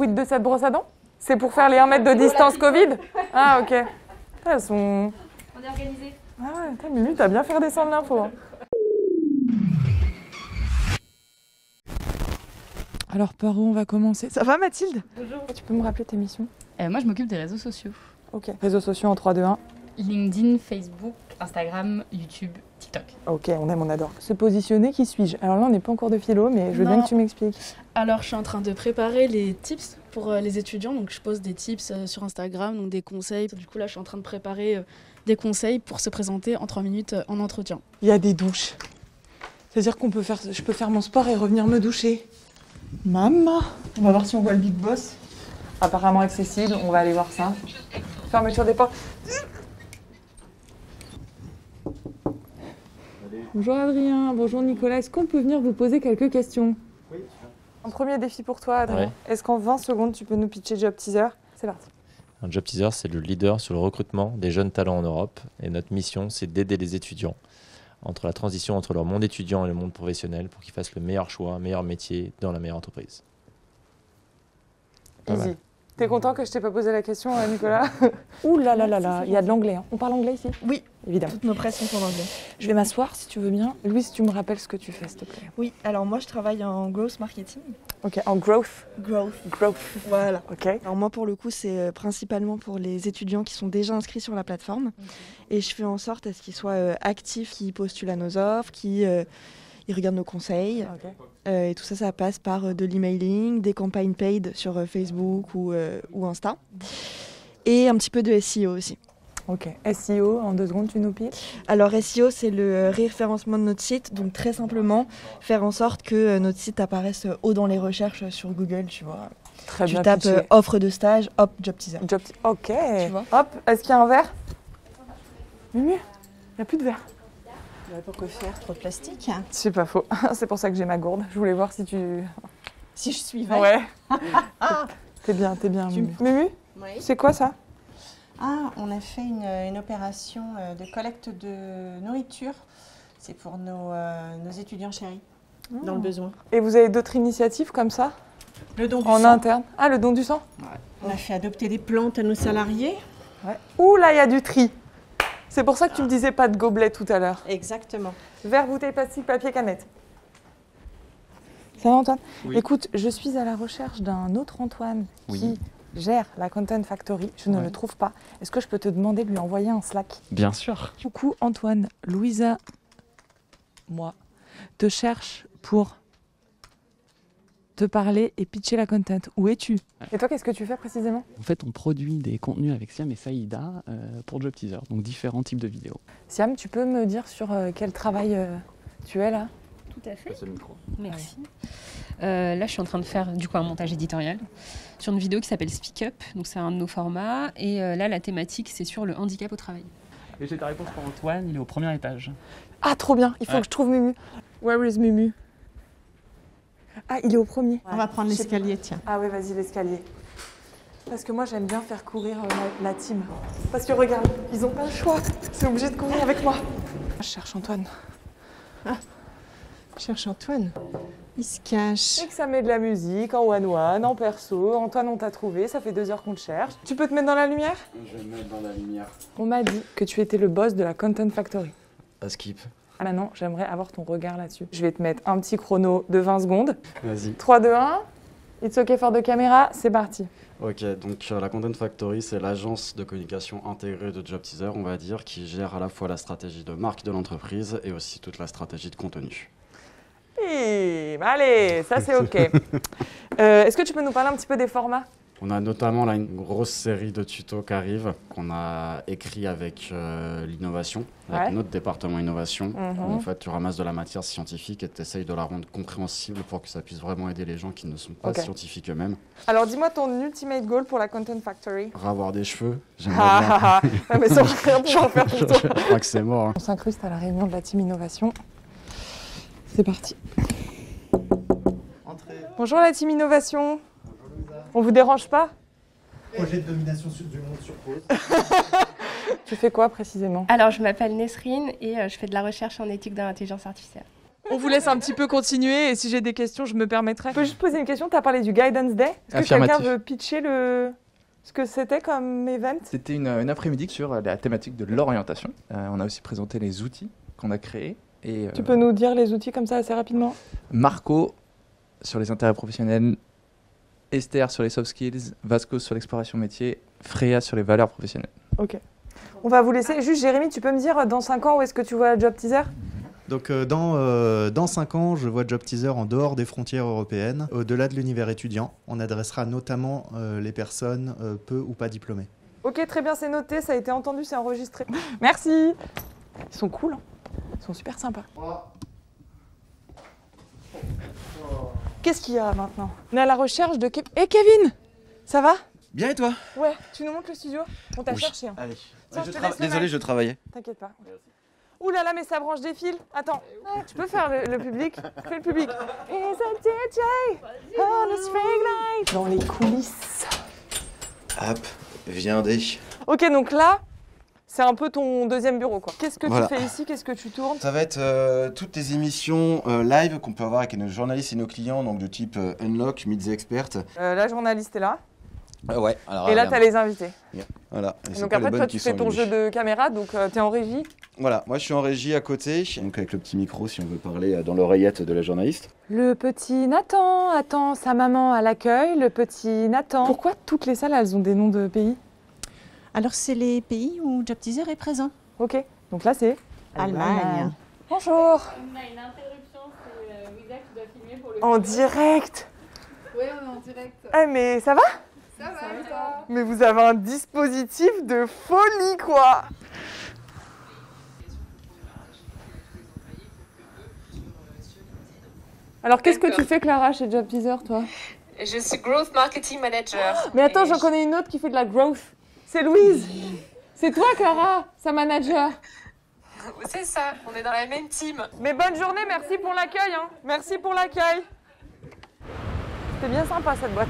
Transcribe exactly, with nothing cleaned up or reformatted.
Quid de cette brosse à dents? C'est pour faire les un mètre de distance Covid? Ah, ok. Elles sont... On est organisé. Ah ouais, t'as Mimi, t'as bien fait descendre l'info. Hein. Alors, par où on va commencer? Ça va, Mathilde? Bonjour. Tu peux me rappeler tes missions? euh, Moi, je m'occupe des réseaux sociaux. Ok. Réseaux sociaux en trois, deux, un. LinkedIn, Facebook, Instagram, YouTube, TikTok. Ok, on aime, on adore. Se positionner, qui suis-je? Alors là, on n'est pas en cours de philo, mais je veux non. bien que tu m'expliques. Alors, je suis en train de préparer les tips pour les étudiants. Donc, je pose des tips sur Instagram, donc des conseils. Du coup, là, je suis en train de préparer des conseils pour se présenter en trois minutes en entretien. Il y a des douches. C'est-à-dire qu'on peut faire, je peux faire mon sport et revenir me doucher. Maman, on va voir si on voit le Big Boss. Apparemment accessible, on va aller voir ça. Fermeture des portes. Bonjour Adrien, bonjour Nicolas, est-ce qu'on peut venir vous poser quelques questions? Oui. Un premier défi pour toi Adrien, ouais. Est-ce qu'en vingt secondes tu peux nous pitcher JobTeaser? C'est parti. Un JobTeaser, c'est le leader sur le recrutement des jeunes talents en Europe et notre mission c'est d'aider les étudiants entre la transition entre leur monde étudiant et le monde professionnel pour qu'ils fassent le meilleur choix, meilleur métier dans la meilleure entreprise. Easy. T'es content que je t'ai pas posé la question, Nicolas? Ouh là là là là, il y a de l'anglais. Hein. On parle anglais ici? Oui, évidemment. Toutes nos prêts sont en anglais. Je vais m'asseoir si tu veux bien. Louise, tu me rappelles ce que tu fais, s'il te plaît. Oui, alors moi je travaille en growth marketing. Ok, en growth? Growth. Growth. Voilà. Ok. Alors moi pour le coup, c'est principalement pour les étudiants qui sont déjà inscrits sur la plateforme. Okay. Et je fais en sorte à ce qu'ils soient actifs, qu'ils postulent à nos offres, qu'ils euh, regardent nos conseils. Okay. Euh, et tout ça, ça passe par euh, de l'emailing, des campagnes paid sur euh, Facebook ou, euh, ou Insta. Et un petit peu de S E O aussi. Ok. S E O, en deux secondes, tu nous pitches? Alors S E O, c'est le euh, référencement de notre site. Donc très simplement, faire en sorte que euh, notre site apparaisse haut dans les recherches euh, sur Google, tu vois. Très tu bien tapes euh, offre de stage, hop, job teaser. Job te ok. Tu vois hop, est-ce qu'il y a un verre? Mimu, il n'y a plus de verre. Pourquoi faire trop de plastique? C'est pas faux. C'est pour ça que j'ai ma gourde. Je voulais voir si tu... Si je suivais. Ouais. T'es bien, t'es bien. Tu... Mému, oui. C'est quoi ça? Ah, on a fait une, une opération de collecte de nourriture. C'est pour nos, euh, nos étudiants chéris, mmh. dans le besoin. Et vous avez d'autres initiatives comme ça? Le don du sang. En interne. Ah, le don du sang? Ouais. On a fait adopter des plantes à nos salariés. Ouais. Ouh là, il y a du tri. C'est pour ça que tu me disais pas de gobelet tout à l'heure. Exactement. Verre, bouteille, plastique, papier, canette. Ça va Antoine? Oui. Écoute, je suis à la recherche d'un autre Antoine oui. qui gère la Content Factory. Je ne ouais. le trouve pas. Est-ce que je peux te demander de lui envoyer un Slack? Bien sûr. Du coup, Antoine, Louisa, moi, te cherche pour te parler et pitcher la content. Où es-tu? Et toi, qu'est-ce que tu fais précisément? En fait, on produit des contenus avec Siam et Saïda euh, pour JobTeaser, donc différents types de vidéos. Siam, tu peux me dire sur euh, quel travail euh, tu es là? Tout à fait. Passe le micro. Merci. Ouais. Euh, là, je suis en train de faire du coup un montage éditorial sur une vidéo qui s'appelle Speak Up, donc c'est un de nos formats. Et euh, là, la thématique, c'est sur le handicap au travail. Et j'ai ta réponse pour Antoine, il est au premier étage. Ah, trop bien, il faut ouais. que je trouve Mumu. Where is Mumu? Ah, il est au premier. Ouais. On va prendre l'escalier, tiens. Ah oui, vas-y, l'escalier. Parce que moi, j'aime bien faire courir euh, la, la team. Parce que regarde, ils n'ont pas le choix. C'est obligé de courir avec moi. Je cherche Antoine. Ah, je cherche Antoine. Il se cache. Et que ça met de la musique, en one-one, en perso. Antoine, on t'a trouvé, ça fait deux heures qu'on te cherche. Tu peux te mettre dans la lumière? Je vais me mettre dans la lumière. On m'a dit que tu étais le boss de la Content Factory. À skip. Ah là non, j'aimerais avoir ton regard là-dessus. Je vais te mettre un petit chrono de vingt secondes. Vas-y. trois, deux, un. It's OK for the caméra, c'est parti. OK, donc euh, la Content Factory, c'est l'agence de communication intégrée de JobTeaser, on va dire, qui gère à la fois la stratégie de marque de l'entreprise et aussi toute la stratégie de contenu. Et, allez, ça c'est OK. euh, Est-ce que tu peux nous parler un petit peu des formats? On a notamment là une grosse série de tutos qui arrivent, qu'on a écrit avec euh, l'innovation, avec ouais. notre département innovation. Mm-hmm. En fait, tu ramasses de la matière scientifique et tu essayes de la rendre compréhensible pour que ça puisse vraiment aider les gens qui ne sont pas okay. scientifiques eux-mêmes. Alors, dis-moi ton ultimate goal pour la Content Factory. Ravoir des cheveux, j'aimerais bien. Ah, ah, mais sans rien pouvoir faire pour toi. Je crois que c'est mort. Hein. On s'incruste à la réunion de la team innovation. C'est parti. Entrez. Bonjour la team innovation. On vous dérange pas? Projet de domination sur, du monde sur pause. Tu fais quoi précisément? Alors, je m'appelle Nesrine et euh, je fais de la recherche en éthique de l'intelligence artificielle. on vous laisse un petit peu continuer et si j'ai des questions, je me permettrai. Je peux juste poser une question, tu as parlé du Guidance Day. Est-ce que quelqu'un veut pitcher le... ce que c'était comme event? C'était une, une après-midi sur la thématique de l'orientation. Euh, on a aussi présenté les outils qu'on a créés. Et, tu euh... peux nous dire les outils comme ça assez rapidement? Marco sur les intérêts professionnels, Esther sur les soft skills, Vasco sur l'exploration métier, Freya sur les valeurs professionnelles. Ok. On va vous laisser. Juste, Jérémy, tu peux me dire dans cinq ans où est-ce que tu vois JobTeaser? Donc euh, dans, euh, dans cinq ans, je vois JobTeaser en dehors des frontières européennes, au-delà de l'univers étudiant. On adressera notamment euh, les personnes euh, peu ou pas diplômées. Ok, très bien, c'est noté, ça a été entendu, c'est enregistré. Merci. Ils sont cool, hein. Ils sont super sympas. Qu'est-ce qu'il y a maintenant? On est à la recherche de... Ke hey, Kevin, ça va? Bien et toi? Ouais, tu nous montres le studio? On t'a oui. cherché. Hein. Allez. Tiens, je je tra... Désolé, je travaillais. T'inquiète pas. Merci. Ouh là là, mais ça branche des fils. Attends, ah, tu peux faire le, le public? Fais le public. Dans les coulisses. Hop, viendez. Ok, donc là, c'est un peu ton deuxième bureau, quoi. Qu'est-ce que voilà. tu fais ici? Qu'est-ce que tu tournes? Ça va être euh, toutes les émissions euh, live qu'on peut avoir avec nos journalistes et nos clients, donc de type euh, Unlock, Meet the Expert. Euh, la journaliste est là. Euh, ouais. Alors, et là, tu as les invités. Yeah. Voilà. Et donc après, toi, tu fais ton jeu de caméra, donc euh, tu es en régie. Voilà, moi, je suis en régie à côté, donc avec le petit micro, si on veut parler dans l'oreillette de la journaliste. Le petit Nathan attend sa maman à l'accueil, le petit Nathan. Pourquoi toutes les salles, elles ont des noms de pays? Alors, c'est les pays où JobTeaser est présent. Ok, donc là, c'est Allemagne. Allemagne. Bonjour. On a une interruption, c'est euh, Wida qui doit filmer pour le... En direct? Oui, on est en direct. Ah, mais ça va? Ça va, ça va. Mais vous avez un dispositif de folie, quoi. Alors, qu'est-ce que tu fais, Clara, chez JobTeaser, toi? Je suis Growth Marketing Manager. Oh, mais attends, j'en connais une autre qui fait de la growth. C'est Louise. C'est toi, Clara, sa manager. C'est ça, on est dans la même team. Mais bonne journée, merci pour l'accueil. Hein. Merci pour l'accueil. C'était bien sympa, cette boîte.